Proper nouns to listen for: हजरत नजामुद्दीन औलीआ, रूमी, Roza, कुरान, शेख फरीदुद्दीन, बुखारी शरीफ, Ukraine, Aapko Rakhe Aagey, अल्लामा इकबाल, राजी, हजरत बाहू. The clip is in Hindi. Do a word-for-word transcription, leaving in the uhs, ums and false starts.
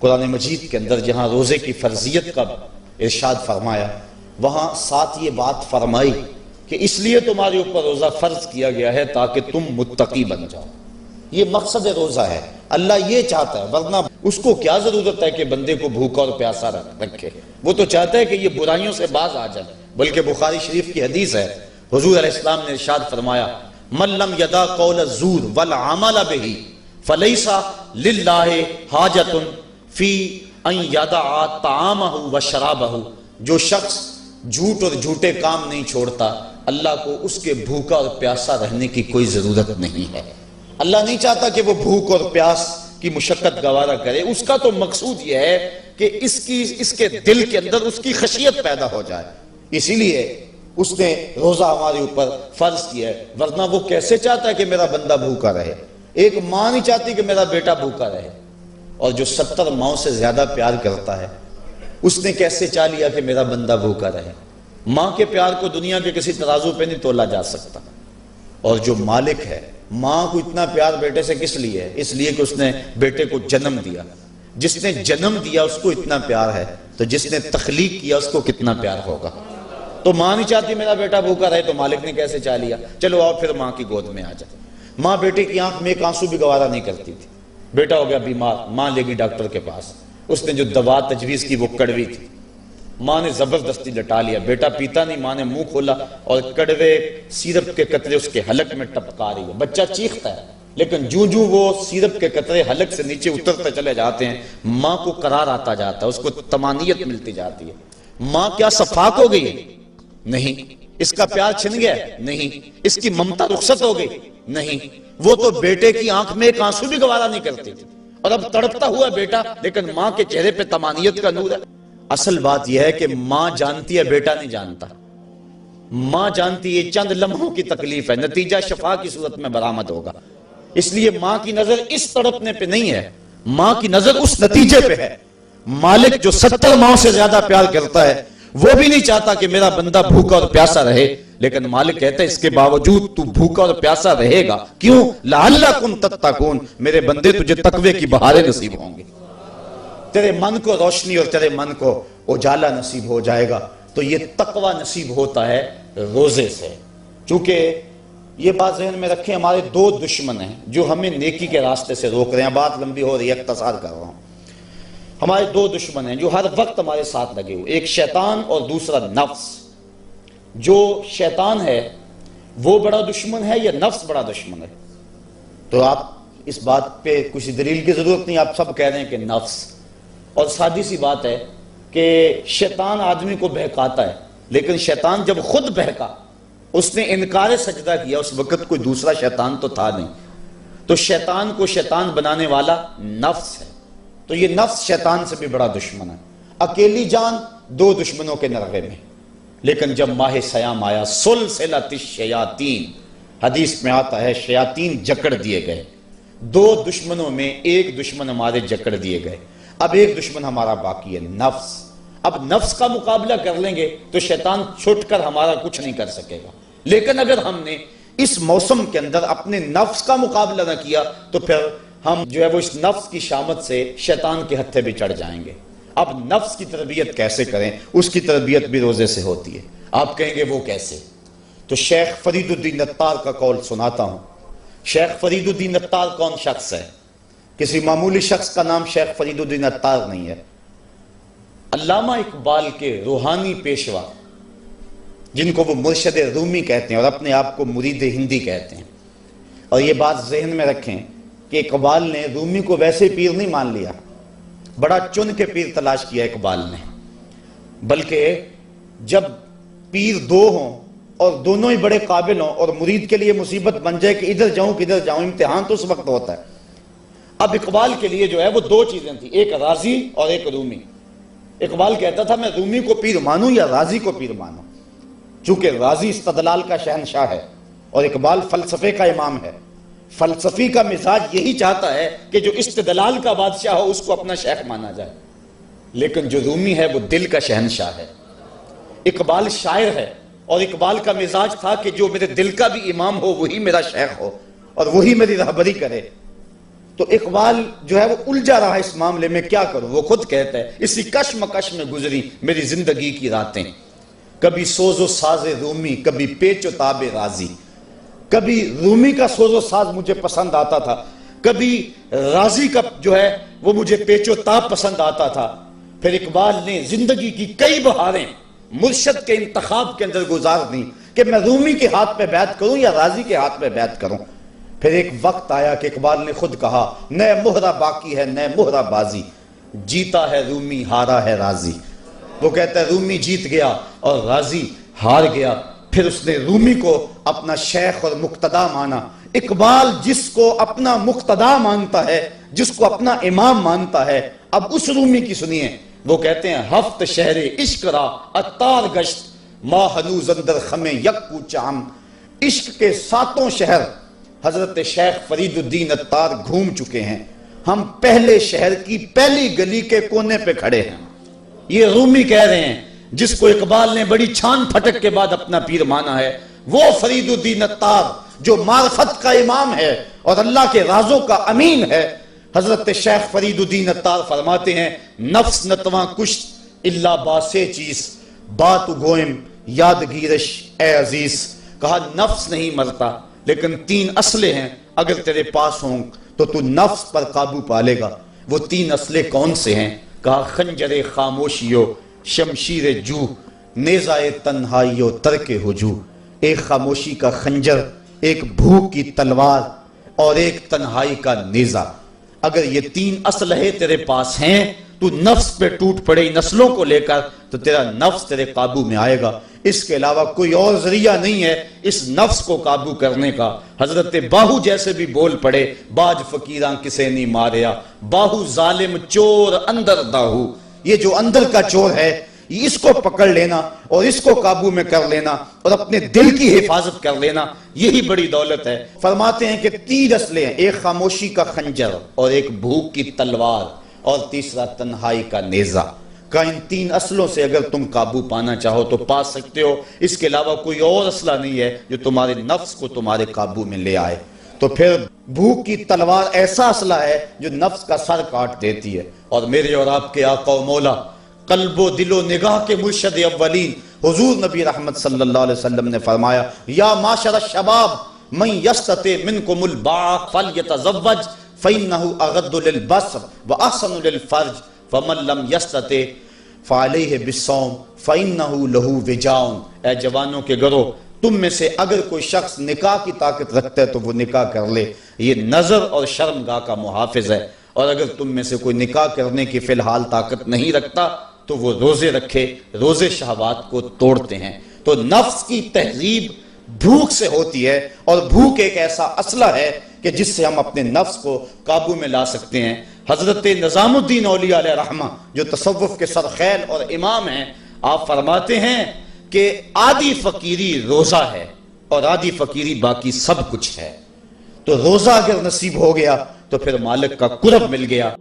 कुरान मजीद के अंदर जहाँ रोज़े की फर्जियत का इरशाद फरमाया, वहाँ साथ ये बात फरमाई कि इसलिए तुम्हारे ऊपर रोज़ा फ़र्ज किया गया है ताकि तुम मुत्तकी बन जाओ। ये मकसद रोज़ा है, अल्लाह ये चाहता है, वरना उसको क्या ज़रूरत है कि बंदे को भूखा और प्यासा रखे। वो तो चाहता है कि ये बुराइयों से बाज आ जाए। बल्कि बुखारी शरीफ की हदीस है, हुजूर अलैहिस्सलाम ने इरशाद फरमाया, मन लम यदा कौल ज़ूर वल अमल बिही फलैसा लिल्लाहि हाजतुन फी अन यदा तामहु व शराबहु। जो शख्स झूठ और झूठे काम नहीं छोड़ता, अल्लाह को उसके भूखा और प्यासा रहने की कोई ज़रूरत नहीं है। अल्लाह नहीं चाहता कि वो भूख और प्यास की मुशक्क़त गवारा करे। उसका तो मकसूद यह है कि इसकी इसके दिल के अंदर उसकी खशियत पैदा हो जाए, इसीलिए उसने रोज़ा हमारे ऊपर फ़र्ज किया है। वरना वो कैसे चाहता है कि मेरा बंदा भूखा रहे? एक माँ नहीं चाहती कि मेरा बेटा भूखा रहे, और जो सत्तर माओं से ज़्यादा प्यार करता है उसने कैसे चाह लिया कि मेरा बंदा भूखा रहे? माँ के प्यार को दुनिया के किसी तराजू पे नहीं तोला जा सकता। और जो मालिक है, माँ को इतना प्यार बेटे से किस लिए है? इसलिए कि उसने बेटे को जन्म दिया। जिसने जन्म दिया उसको इतना प्यार है, तो जिसने तख्लीक किया उसको कितना प्यार होगा। तो माँ नहीं चाहती मेरा बेटा भूखा रहे, तो मालिक ने कैसे चाह लिया चलो आओ फिर माँ की गोद में आ जाए। माँ बेटे की आंख में एक आंसू भी गवारा नहीं करती थी। बेटा हो गया बीमार, माँ लेगी डॉक्टर के पास। उसने जो दवा तजवीज़ की वो कड़वी थी, माँ ने ज़बरदस्ती लटा लिया। बेटा पीता नहीं, माँ ने मुंह खोला और कड़वे सिरप के कतरे उसके हलक में टपका रही है। बच्चा चीखता है, लेकिन जूं जूं वो सिरप के कतरे हलक से नीचे उतरते चले जाते हैं, माँ को करार आता जाता है, उसको तमानियत मिलती जाती है। माँ क्या सफाक हो गई? नहीं। इसका प्यार छिन गया? नहीं। इसकी ममता रुखसत हो गई? नहीं। वो तो बेटे की आंख में एक आंसू भी गवारा नहीं करती थी, और अब तड़पता हुआ बेटा, लेकिन माँ के चेहरे पे तमानियत का नूर है। असल बात यह है कि माँ जानती है, बेटा नहीं जानता। माँ जानती है चंद लम्हों की तकलीफ है, नतीजा शफा की सूरत में बरामद होगा। इसलिए माँ की नजर इस तड़पने पे नहीं है, माँ की नजर उस नतीजे पे है। मालिक जो सत्तर माओं से ज्यादा प्यार करता है वो भी नहीं चाहता कि मेरा बंदा भूखा और प्यासा रहे, लेकिन मालिक कहता है इसके बावजूद तू भूखा और प्यासा रहेगा। क्यों? लअल्लकुम तत्तकून, मेरे बंदे तुझे तकवे की बहारें नसीब होंगी, तेरे मन को रोशनी और तेरे मन को उजाला नसीब हो जाएगा। तो ये तकवा नसीब होता है रोजे से। चूंकि ये बात जहन में रखें, हमारे दो दुश्मन हैं जो हमें नेकी के रास्ते से रोक रहे हैं। बात लंबी हो रही है, इख्तिसार कर रहा हूँ। हमारे दो दुश्मन हैं जो हर वक्त हमारे साथ लगे हुए, एक शैतान और दूसरा नफ्स। जो शैतान है वो बड़ा दुश्मन है या नफ्स बड़ा दुश्मन है? तो आप इस बात पे कुछ दलील की ज़रूरत नहीं, आप सब कह रहे हैं कि नफ्स। और सादी सी बात है कि शैतान आदमी को बहकाता है, लेकिन शैतान जब खुद बहका, उसने इनकार सजदा किया, उस वक़्त कोई दूसरा शैतान तो था नहीं। तो शैतान को शैतान बनाने वाला नफ्स है। तो ये नफ्स शैतान से भी बड़ा दुश्मन है। अकेली जान दो दुश्मनों के नरगे में। लेकिन जब माह सयाम आया, सुलसिलातिश शयातीन, हदीस में आता है शयातीन जकड़ दिए गए। दो दुश्मनों में एक दुश्मन हमारे जकड़ दिए गए, अब एक दुश्मन हमारा बाकी है नफ्स। अब नफ्स का मुकाबला कर लेंगे तो शैतान छुटकर हमारा कुछ नहीं कर सकेगा। लेकिन अगर हमने इस मौसम के अंदर अपने नफ्स का मुकाबला न किया तो फिर हम जो है वो इस नफ्स की शामत से शैतान के हत्थे भी चढ़ जाएंगे। अब नफ्स की तरबियत कैसे करें, उसकी तरबियत भी रोज़े से होती है। आप कहेंगे वो कैसे? तो शेख फरीदुद्दीन का कौल सुनाता हूँ। शेख फरीदुद्दीन कौन शख्स है? किसी मामूली शख्स का नाम शेख फरीदुद्दीन नहीं है। अल्लामा इकबाल के रूहानी पेशवा, जिनको वो मुर्शद रूमी कहते हैं और अपने आप को मुरीद हिंदी कहते हैं। और ये बात जहन में रखें कि इकबाल ने रूमी को वैसे पीर नहीं मान लिया, बड़ा चुन के पीर तलाश किया इकबाल ने। बल्कि जब पीर दो हों और दोनों ही बड़े काबिल हों और मुरीद के लिए मुसीबत बन जाए कि इधर जाऊं किधर जाऊं, इम्तिहान तो उस वक्त होता है। अब इकबाल के लिए जो है वो दो चीज़ें थी, एक राजी और एक रूमी। इकबाल कहता था मैं रूमी को पीर मानूँ या राजी को पीर मानूँ। चूँकि राजी इस्तदलाल का शहनशाह है और इकबाल फलसफे का इमाम है। फलसफी का मिजाज यही चाहता है कि जो इस्तदलाल का बादशाह हो उसको अपना शेख माना जाए। लेकिन जो रूमी है वो दिल का शहनशाह है। इकबाल शायर है और इकबाल का मिजाज था कि जो मेरे दिल का भी इमाम हो वही मेरा शेख हो और वही मेरी रहबरी करे। तो इकबाल जो है वो उलझा रहा इस मामले में, क्या करूं। वो खुद कहता है, इसी कशमकश में गुजरी मेरी जिंदगी की रातें, कभी सोजो साजे रूमी, कभी पेचो ताबे राजी। कभी रूमी का सोजो साज मुझे पसंद आता था, कभी राजी का जो है वो मुझे पेचो ताब पसंद आता था। फिर इकबाल ने जिंदगी की कई बहारें मुर्शद के इंतखाब के अंदर गुजार दी कि मैं रूमी के हाथ पे बैत करूं या राजी के हाथ पे बैत करूं। फिर एक वक्त आया कि इकबाल ने खुद कहा, नए मोहरा बाकी है नए मोहरा बाजी, जीता है रूमी हारा है राजी। वो कहता है रूमी जीत गया और राजी हार गया। फिर उसने रूमी को अपना शेख और मुक्तदा माना। इकबाल जिसको अपना मुक्तदा मानता है, जिसको अपना इमाम मानता है, अब उस रूमी की सुनिए। वो कहते हैं, हफ्त शहरे इश्क रा अतार गश्त मा हनूज अंदर खमे यकू चाम। इश्क के सातों शहर हजरत शेख फरीदुद्दीन अतार घूम चुके हैं, हम पहले शहर की पहली गली के कोने पे खड़े हैं। ये रूमी कह रहे हैं, जिसको इकबाल ने बड़ी छान फटक के बाद अपना पीर माना है, वो फरीदुद्दीन अत्तार जो मार्फत का इमाम है और अल्लाह के राजों का अमीन है। हजरत शेख फरीदुद्दीन अत्तार फरमाते हैं, नफ्स नतवा कुश्त इल्ला बासे चीज बात गोयम यादगीरश ए अजीज। कहा नफ्स नहीं मरता, लेकिन तीन असले हैं, अगर तेरे पास हों तो तू नफ्स पर काबू पा लेगा। वो तीन असले कौन से हैं? कहा खंजरे खामोशियो शमशीर जू नेजाए तन्हाइयो तरके हुजू। एक खामोशी का खंजर, एक भूख की तलवार और एक तन्हाई का नेजा। अगर ये तीन असलहे तेरे पास हैं, तू नफ्स पे टूट पड़े इन असलों को लेकर, तो तेरा नफ्स तेरे काबू में आएगा। इसके अलावा कोई और जरिया नहीं है इस नफ्स को काबू करने का। हजरत बाहू जैसे भी बोल पड़े, बाज फकीरां किसे नहीं मारिया, बाहू जालिम चोर अंदर दाहू। ये जो अंदर का चोर है, इसको पकड़ लेना और इसको काबू में कर लेना और अपने दिल की हिफाजत कर लेना, यही बड़ी दौलत है। फरमाते हैं कि तीन असले हैं, एक खामोशी का खंजर और एक भूख की तलवार और तीसरा तन्हाई का नेजा। का इन तीन असलों से अगर तुम काबू पाना चाहो तो पा सकते हो। इसके अलावा कोई और असला नहीं है जो तुम्हारे नफ्स को तुम्हारे काबू में ले आए। तो फिर भूख की तलवार ऐसा असला है जो नफ्स का सर काट देती है। और मेरे और आपके आका ओ मौला कल्बो दिलो निगाह के मुर्शद अव्वलीन हुजूर नबी रहमत सल्लल्लाहु अलैहि वसल्लम ने फरमाया, या माशर शबाब मन यस्तते मिनकुमुल बाअ फलयतज़व्वज फइन्नहु अगद्दु लिल बसर व अहसनु लिल फर्ज फमल्लम यस्तते फालैहि बिस्सौम फइन्नहु लहु विजाउन। ए जवानों के घरों, तुम में से अगर कोई शख्स निकाह की ताकत रखता है तो वो निकाह कर ले, ये नजर और शर्मगाह का मुहाफिज है। और अगर तुम में से कोई निकाह करने की फिलहाल ताकत नहीं रखता तो वो रोजे रखे, रोजे शहवात को तोड़ते हैं। तो नफ्स की तहरीब भूख से होती है और भूख एक ऐसा असला है कि जिससे हम अपने नफ्स को काबू में ला सकते हैं। हजरत नजामुद्दीन औलीआ अलैहिर्रहमा जो तसव्वुफ के सरखैल और इमाम हैं, आप फरमाते हैं कि आधी फकीरी रोजा है और आधी फकीरी बाकी सब कुछ है। तो रोजा अगर नसीब हो गया तो फिर मालिक का कुर्ब मिल गया।